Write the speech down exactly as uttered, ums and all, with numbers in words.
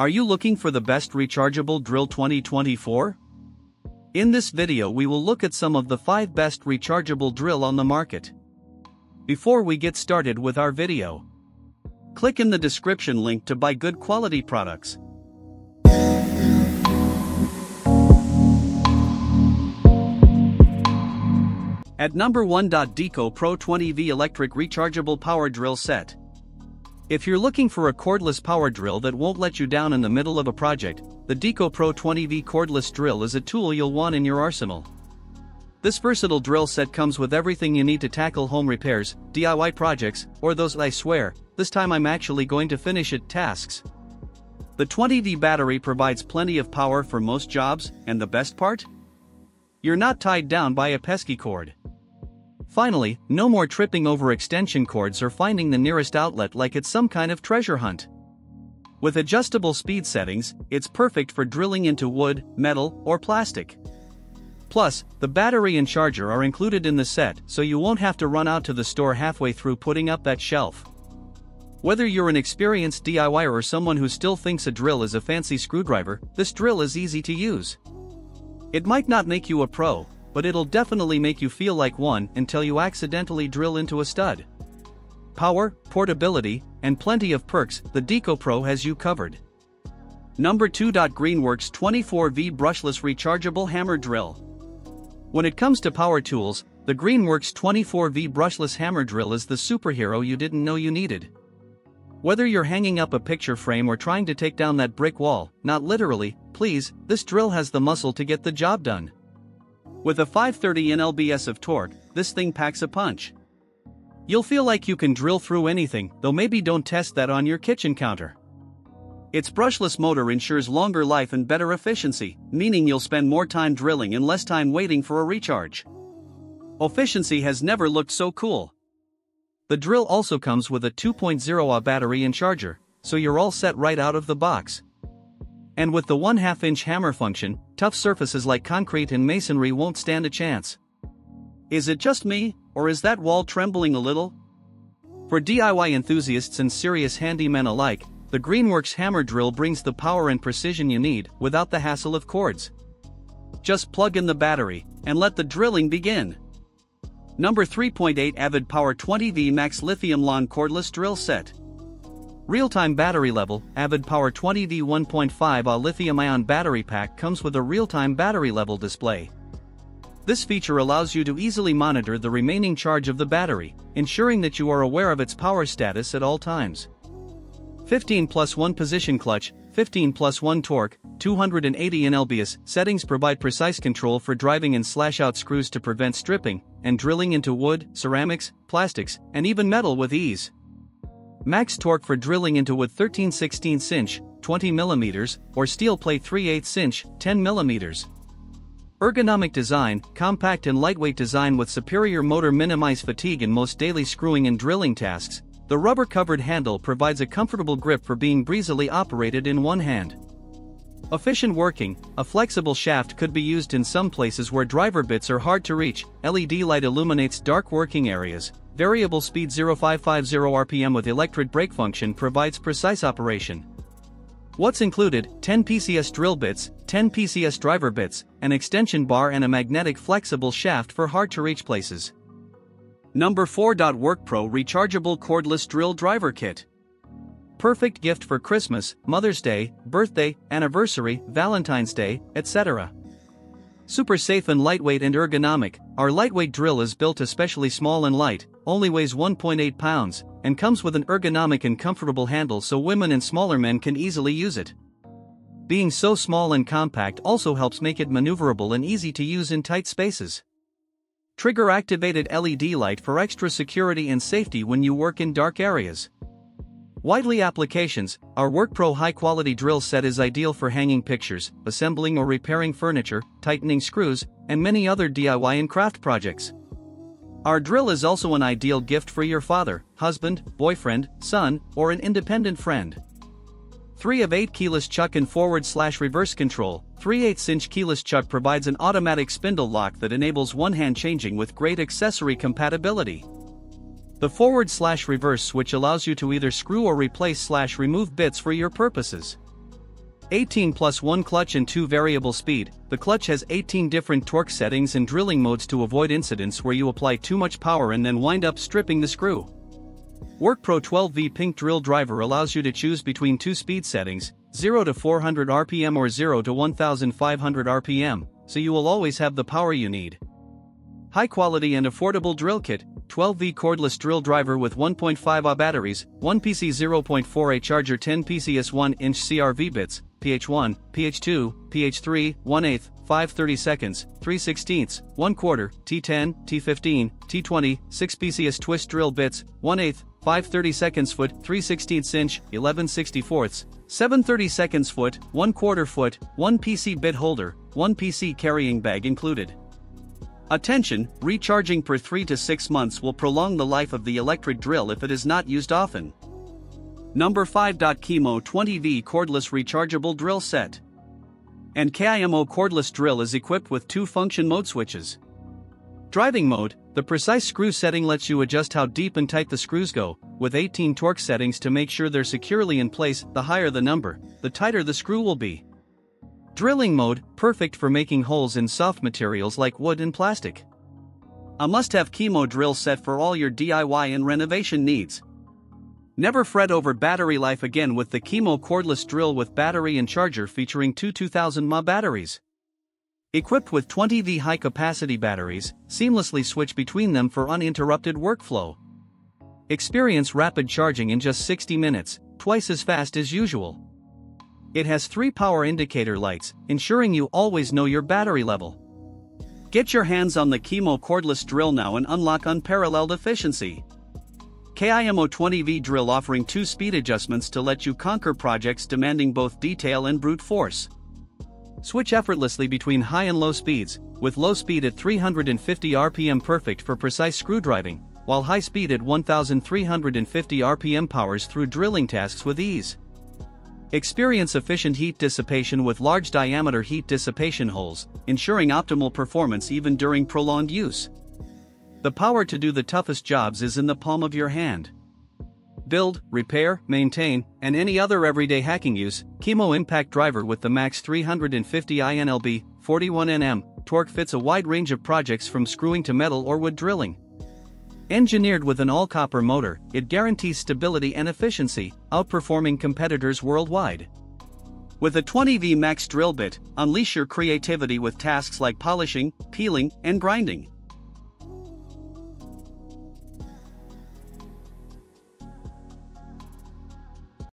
Are you looking for the best rechargeable drill twenty twenty-four? In this video we will look at some of the five best rechargeable drill on the market. Before we get started with our video, click in the description link to buy good quality products. At number one, Deko Pro twenty volt Electric Rechargeable Power Drill Set. If you're looking for a cordless power drill that won't let you down in the middle of a project, the Deko Pro twenty volt cordless drill is a tool you'll want in your arsenal. This versatile drill set comes with everything you need to tackle home repairs, D I Y projects, or those "I swear, this time I'm actually going to finish it" tasks. The twenty volt battery provides plenty of power for most jobs, and the best part? You're not tied down by a pesky cord. Finally, no more tripping over extension cords or finding the nearest outlet like it's some kind of treasure hunt. With adjustable speed settings, it's perfect for drilling into wood, metal, or plastic. Plus, the battery and charger are included in the set, so you won't have to run out to the store halfway through putting up that shelf. Whether you're an experienced D I Y er or someone who still thinks a drill is a fancy screwdriver, this drill is easy to use. It might not make you a pro, but it'll definitely make you feel like one until you accidentally drill into a stud. Power, portability, and plenty of perks, the Deko Pro has you covered. Number two. Greenworks twenty-four volt Brushless Rechargeable Hammer Drill. When it comes to power tools, the Greenworks twenty-four volt Brushless Hammer Drill is the superhero you didn't know you needed. Whether you're hanging up a picture frame or trying to take down that brick wall, not literally, please, this drill has the muscle to get the job done. With a five hundred thirty newton-meters of torque, this thing packs a punch. You'll feel like you can drill through anything, though maybe don't test that on your kitchen counter. Its brushless motor ensures longer life and better efficiency, meaning you'll spend more time drilling and less time waiting for a recharge. Efficiency has never looked so cool. The drill also comes with a two point oh watt battery and charger, so you're all set right out of the box. And with the one half inch hammer function, tough surfaces like concrete and masonry won't stand a chance. Is it just me, or is that wall trembling a little? For D I Y enthusiasts and serious handymen alike, the Greenworks hammer drill brings the power and precision you need without the hassle of cords. Just plug in the battery, and let the drilling begin. Number three. Avid Power twenty volt Max Lithium Lawn Cordless Drill Set. Real-time battery level, Avid Power twenty volt one point five amp hour lithium-ion battery pack comes with a real-time battery level display. This feature allows you to easily monitor the remaining charge of the battery, ensuring that you are aware of its power status at all times. fifteen plus one position clutch, fifteen plus one torque, two hundred eighty newton-meters, settings provide precise control for driving and slash-out screws to prevent stripping, and drilling into wood, ceramics, plastics, and even metal with ease. Max torque for drilling into wood thirteen sixteenths inch, twenty millimeters, or steel plate three eighths inch, ten millimeters. Ergonomic design, compact and lightweight design with superior motor minimize fatigue in most daily screwing and drilling tasks, the rubber-covered handle provides a comfortable grip for being breezily operated in one hand. Efficient working, a flexible shaft could be used in some places where driver bits are hard to reach, L E D light illuminates dark working areas. Variable speed zero to five hundred R P M with electric brake function provides precise operation. What's included? ten P C S drill bits, ten P C S driver bits, an extension bar and a magnetic flexible shaft for hard-to-reach places. Number four. WorkPro Rechargeable Cordless Drill Driver Kit. Perfect gift for Christmas, Mother's Day, birthday, anniversary, Valentine's Day, et cetera. Super safe and lightweight and ergonomic, our lightweight drill is built especially small and light, only weighs one point eight pounds, and comes with an ergonomic and comfortable handle so women and smaller men can easily use it. Being so small and compact also helps make it maneuverable and easy to use in tight spaces. Trigger-activated L E D light for extra security and safety when you work in dark areas. Widely applications, our WorkPro high-quality drill set is ideal for hanging pictures, assembling or repairing furniture, tightening screws, and many other D I Y and craft projects. Our drill is also an ideal gift for your father, husband, boyfriend, son, or an independent friend. three of eight Keyless Chuck and Forward Slash Reverse Control, three eighths inch Keyless Chuck provides an automatic spindle lock that enables one-hand changing with great accessory compatibility. The forward slash reverse switch allows you to either screw or replace slash remove bits for your purposes. eighteen plus one clutch and two variable speed. The clutch has eighteen different torque settings and drilling modes to avoid incidents where you apply too much power and then wind up stripping the screw. WorkPro twelve volt pink drill driver allows you to choose between two speed settings, zero to four hundred R P M or zero to fifteen hundred R P M, so you will always have the power you need. High quality and affordable drill kit, twelve volt cordless drill driver with one point five amp hour batteries, one P C zero point four amp hour charger, ten P C S one inch C R V bits, P H one, P H two, P H three, one eighth, five thirty-seconds, three sixteenths, one quarter, T ten, T fifteen, T twenty, six P C S twist drill bits, one eighth, five thirty-seconds foot, three sixteenths inch, eleven sixty-fourths, seven thirty-seconds foot, one quarter foot, one P C bit holder, one P C carrying bag included. Attention, recharging per three to six months will prolong the life of the electric drill if it is not used often. Number five. Kimo twenty volt Cordless Rechargeable Drill Set. And Kimo cordless drill is equipped with two function mode switches. Driving mode, the precise screw setting lets you adjust how deep and tight the screws go, with eighteen torque settings to make sure they're securely in place. The higher the number, the tighter the screw will be. Drilling mode, perfect for making holes in soft materials like wood and plastic. A must-have Kimo drill set for all your D I Y and renovation needs. Never fret over battery life again with the Kimo cordless drill with battery and charger, featuring two two thousand milliamp hour batteries. Equipped with twenty volt high-capacity batteries, seamlessly switch between them for uninterrupted workflow. Experience rapid charging in just sixty minutes, twice as fast as usual. It has three power indicator lights, ensuring you always know your battery level. Get your hands on the Kimo cordless drill now and unlock unparalleled efficiency. Kimo twenty volt drill, offering two speed adjustments to let you conquer projects demanding both detail and brute force. Switch effortlessly between high and low speeds, with low speed at three hundred fifty R P M perfect for precise screw driving, while high speed at one thousand three hundred fifty R P M powers through drilling tasks with ease. Experience efficient heat dissipation with large diameter heat dissipation holes, ensuring optimal performance even during prolonged use. The power to do the toughest jobs is in the palm of your hand. Build, repair, maintain, and any other everyday hacking use. Kimo impact driver with the max three hundred fifty I N L B, forty-one newton meters, torque fits a wide range of projects from screwing to metal or wood drilling. Engineered with an all-copper motor, it guarantees stability and efficiency, outperforming competitors worldwide. With a twenty volt max drill bit, unleash your creativity with tasks like polishing, peeling, and grinding.